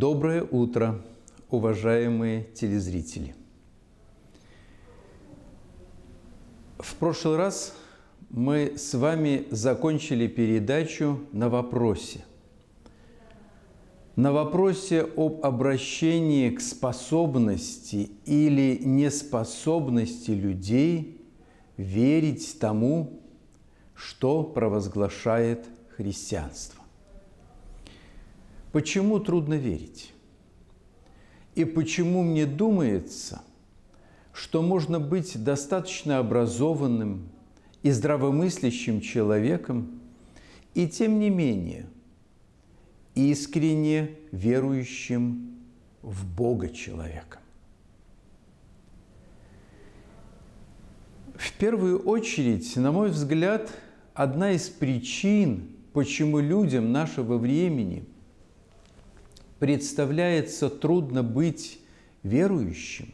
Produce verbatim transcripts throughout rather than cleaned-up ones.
Доброе утро, уважаемые телезрители! В прошлый раз мы с вами закончили передачу на вопросе. На вопросе об обращении к способности или неспособности людей верить тому, что провозглашает христианство. Почему трудно верить? И почему мне думается, что можно быть достаточно образованным и здравомыслящим человеком, и тем не менее искренне верующим в Бога человеком? В первую очередь, на мой взгляд, одна из причин, почему людям нашего времени представляется трудно быть верующим,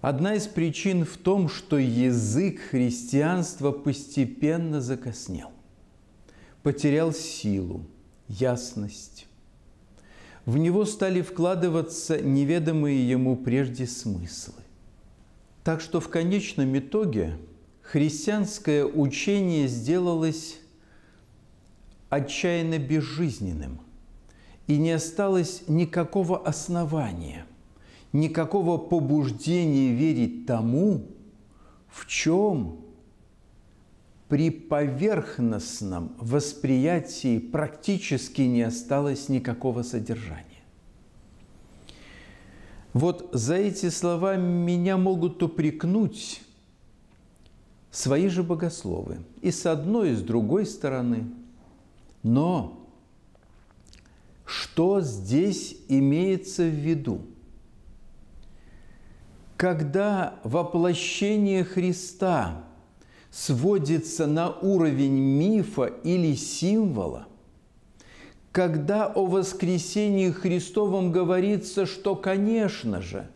одна из причин в том, что язык христианства постепенно закоснел, потерял силу, ясность. В него стали вкладываться неведомые ему прежде смыслы. Так что в конечном итоге христианское учение сделалось отчаянно безжизненным, и не осталось никакого основания, никакого побуждения верить тому, в чем при поверхностном восприятии практически не осталось никакого содержания. Вот за эти слова меня могут упрекнуть свои же богословы и с одной, и с другой стороны. Но что здесь имеется в виду? Когда воплощение Христа сводится на уровень мифа или символа, когда о воскресении Христовом говорится, что, конечно же,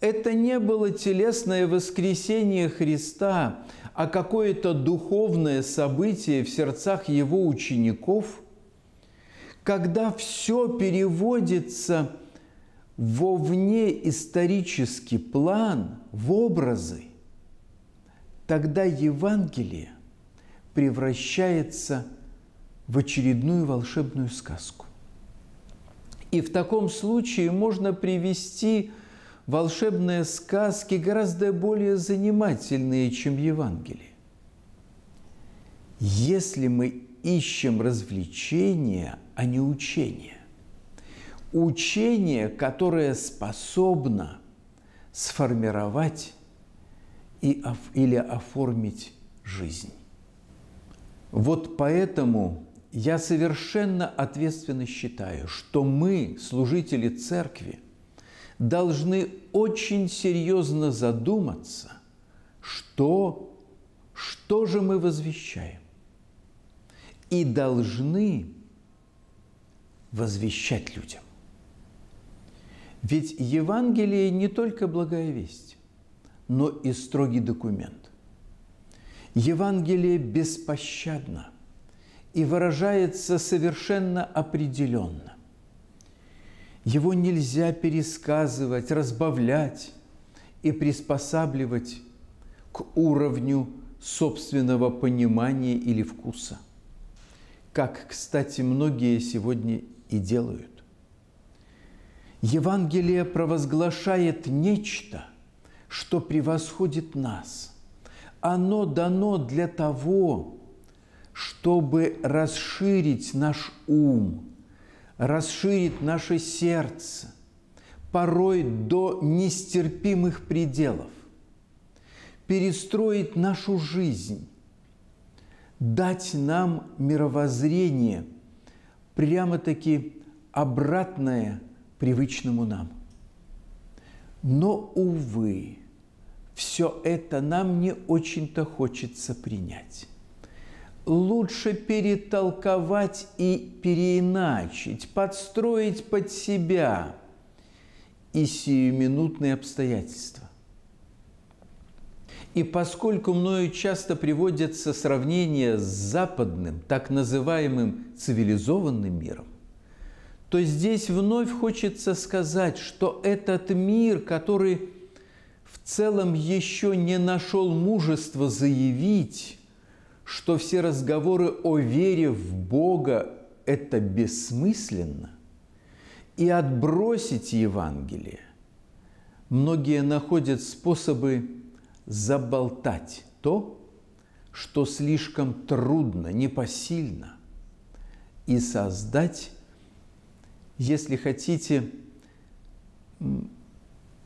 это не было телесное воскресение Христа, а какое-то духовное событие в сердцах Его учеников, когда все переводится во внеисторический план, в образы, тогда Евангелие превращается в очередную волшебную сказку. И в таком случае можно привести волшебные сказки гораздо более занимательные, чем Евангелие. Если мы ищем развлечения, а не учения. Учение, которое способно сформировать и, или оформить жизнь. Вот поэтому я совершенно ответственно считаю, что мы, служители церкви, должны очень серьезно задуматься, что, что же мы возвещаем. И должны возвещать людям. Ведь Евангелие не только благая весть, но и строгий документ. Евангелие беспощадно и выражается совершенно определенно. Его нельзя пересказывать, разбавлять и приспосабливать к уровню собственного понимания или вкуса, как, кстати, многие сегодня и делают. Евангелие провозглашает нечто, что превосходит нас. Оно дано для того, чтобы расширить наш ум, расширить наше сердце, порой до нестерпимых пределов, перестроить нашу жизнь, дать нам мировоззрение, прямо-таки обратное привычному нам. Но, увы, все это нам не очень-то хочется принять. Лучше перетолковать и переиначить, подстроить под себя и сиюминутные обстоятельства. И поскольку мною часто приводятся сравнения с западным, так называемым цивилизованным миром, то здесь вновь хочется сказать, что этот мир, который в целом еще не нашел мужества заявить, что все разговоры о вере в Бога – это бессмысленно, и отбросить Евангелие, многие находят способы заболтать то, что слишком трудно, непосильно, и создать, если хотите,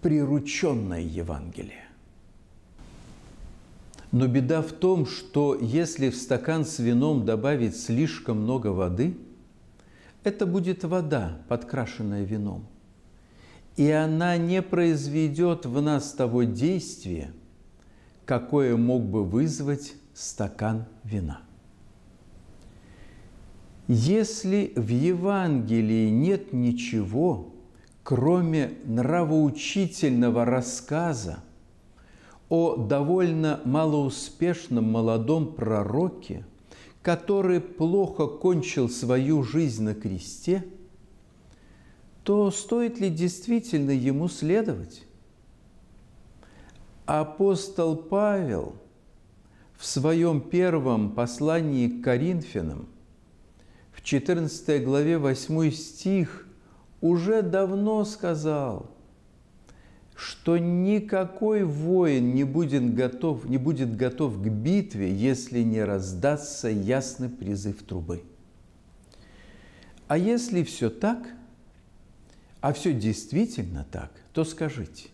прирученное Евангелие. Но беда в том, что если в стакан с вином добавить слишком много воды, это будет вода, подкрашенная вином, и она не произведет в нас того действия, какое мог бы вызвать стакан вина. Если в Евангелии нет ничего, кроме нравоучительного рассказа о довольно малоуспешном молодом пророке, который плохо кончил свою жизнь на кресте, то стоит ли действительно ему следовать? Апостол Павел в своем первом послании к Коринфянам в четырнадцатой главе восьмой стих уже давно сказал, что никакой воин не будет готов, не будет готов к битве, если не раздастся ясный призыв трубы. А если все так, а все действительно так, то скажите,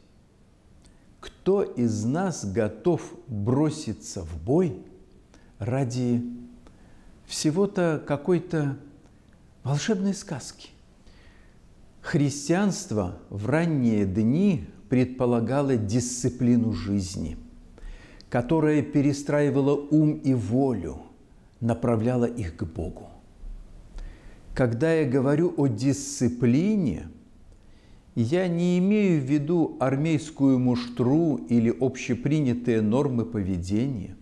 кто из нас готов броситься в бой ради всего-то какой-то волшебной сказки? Христианство в ранние дни предполагало дисциплину жизни, которая перестраивала ум и волю, направляла их к Богу. Когда я говорю о дисциплине, я не имею в виду армейскую муштру или общепринятые нормы поведения.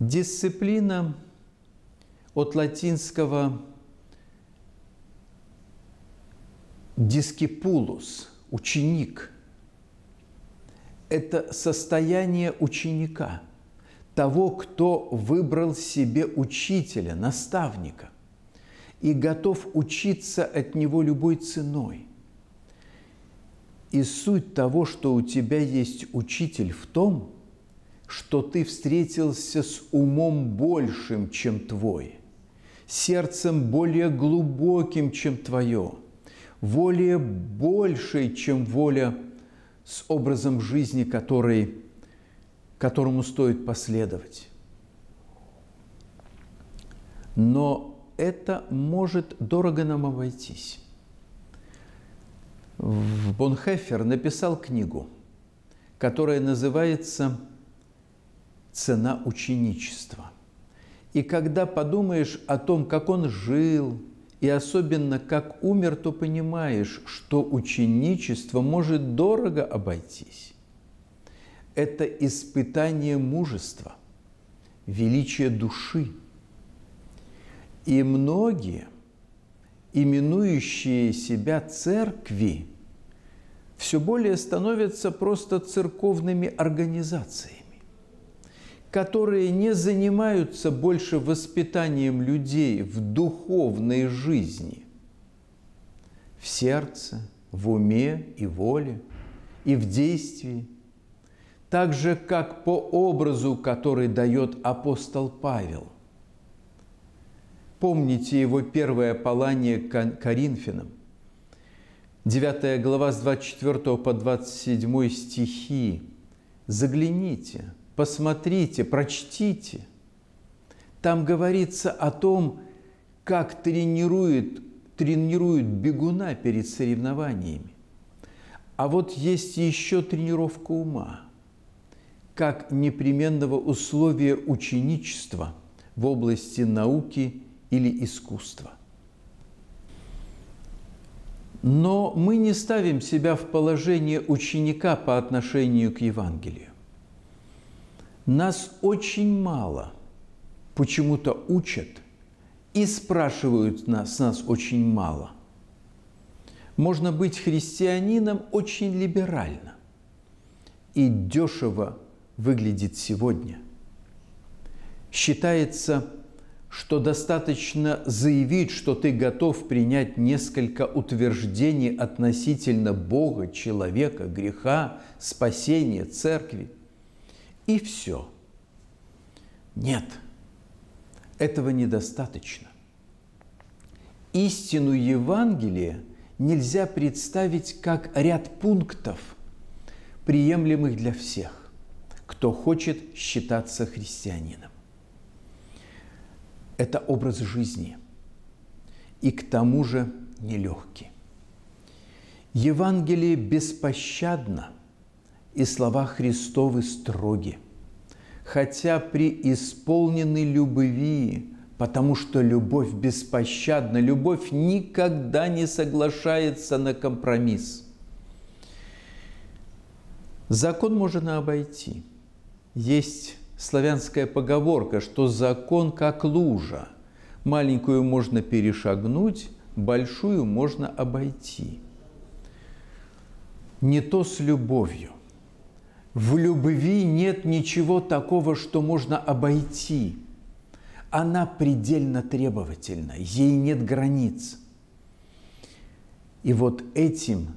Дисциплина от латинского «discipulus» – ученик. Это состояние ученика, того, кто выбрал себе учителя, наставника, и готов учиться от него любой ценой. И суть того, что у тебя есть учитель, в том, что ты встретился с умом большим, чем твой, сердцем более глубоким, чем твое, волей большей, чем воля, с образом жизни, который, которому стоит последовать. Но это может дорого нам обойтись. Бонхеффер написал книгу, которая называется «Цена ученичества». И когда подумаешь о том, как он жил, и особенно как умер, то понимаешь, что ученичество может дорого обойтись. Это испытание мужества, величия души. И многие, именующие себя церкви, все более становятся просто церковными организациями, которые не занимаются больше воспитанием людей в духовной жизни, в сердце, в уме и воле, и в действии, так же, как по образу, который дает апостол Павел. Помните его первое послание к Коринфянам, девятая глава с двадцать четвёртого по двадцать седьмой стихи. Загляните, посмотрите, прочтите. Там говорится о том, как тренируют, тренируют бегуна перед соревнованиями. А вот есть еще тренировка ума, как непременного условия ученичества в области науки или искусства. Но мы не ставим себя в положение ученика по отношению к Евангелию. Нас очень мало почему-то учат и спрашивают нас, нас очень мало. Можно быть христианином очень либерально. И дешево выглядит сегодня. Считается, что достаточно заявить, что ты готов принять несколько утверждений относительно Бога, человека, греха, спасения, церкви. И все. Нет, этого недостаточно. Истину Евангелия нельзя представить как ряд пунктов, приемлемых для всех, кто хочет считаться христианином. Это образ жизни, и к тому же нелегкий. Евангелие беспощадно, и слова Христовы строги, хотя преисполнены любви, потому что любовь беспощадна, любовь никогда не соглашается на компромисс. Закон можно обойти. Есть славянская поговорка, что закон как лужа. Маленькую можно перешагнуть, большую можно обойти. Не то с любовью. В любви нет ничего такого, что можно обойти. Она предельно требовательна, ей нет границ. И вот этим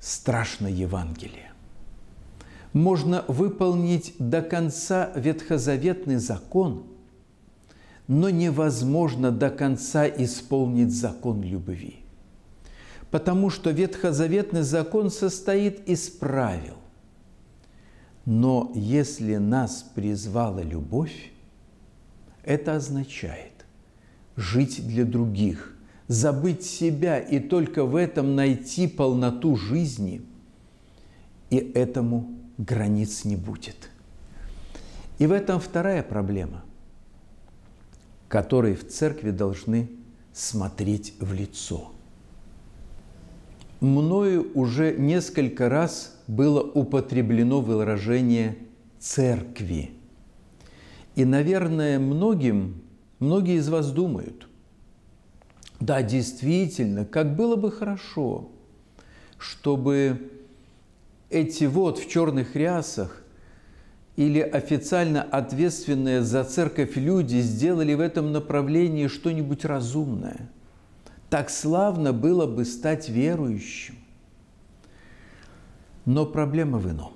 страшно Евангелие. Можно выполнить до конца ветхозаветный закон, но невозможно до конца исполнить закон любви. Потому что ветхозаветный закон состоит из правил. Но если нас призвала любовь, это означает жить для других, забыть себя и только в этом найти полноту жизни. И этому границ не будет. И в этом вторая проблема, которой в церкви должны смотреть в лицо. Мною уже несколько раз было употреблено выражение «церкви». И, наверное, многим, многие из вас думают, да, действительно, как было бы хорошо, чтобы эти вот в черных рясах или официально ответственные за церковь люди сделали в этом направлении что-нибудь разумное. Так славно было бы стать верующим. Но проблема в ином.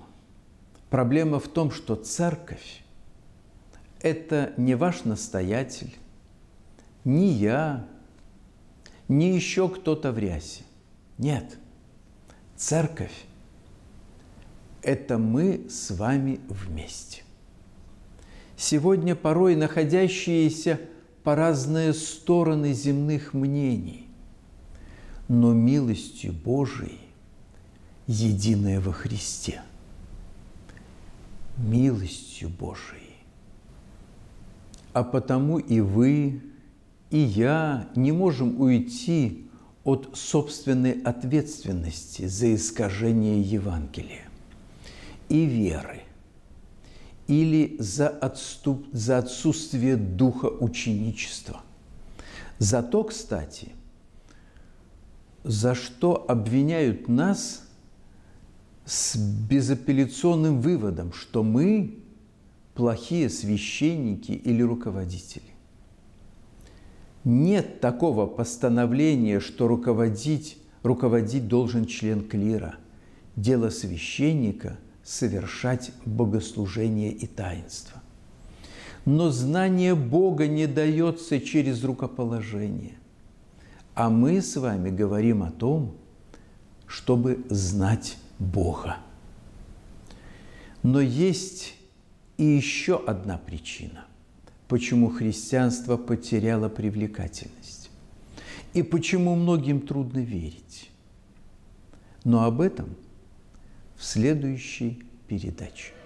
Проблема в том, что церковь – это не ваш настоятель, не я, не еще кто-то в рясе. Нет, церковь – это мы с вами вместе. Сегодня порой находящиеся по разные стороны земных мнений, но милостью Божией единое во Христе. Милостью Божией. А потому и вы, и я не можем уйти от собственной ответственности за искажение Евангелия и веры, или за, отступ, за отсутствие духа ученичества. За то, кстати, за что обвиняют нас с безапелляционным выводом, что мы плохие священники или руководители. Нет такого постановления, что руководить, руководить должен член клира. Дело священника – совершать богослужение и таинство. Но знание Бога не дается через рукоположение. А мы с вами говорим о том, чтобы знать Бога. Но есть и еще одна причина, почему христианство потеряло привлекательность и почему многим трудно верить. Но об этом в следующей передаче.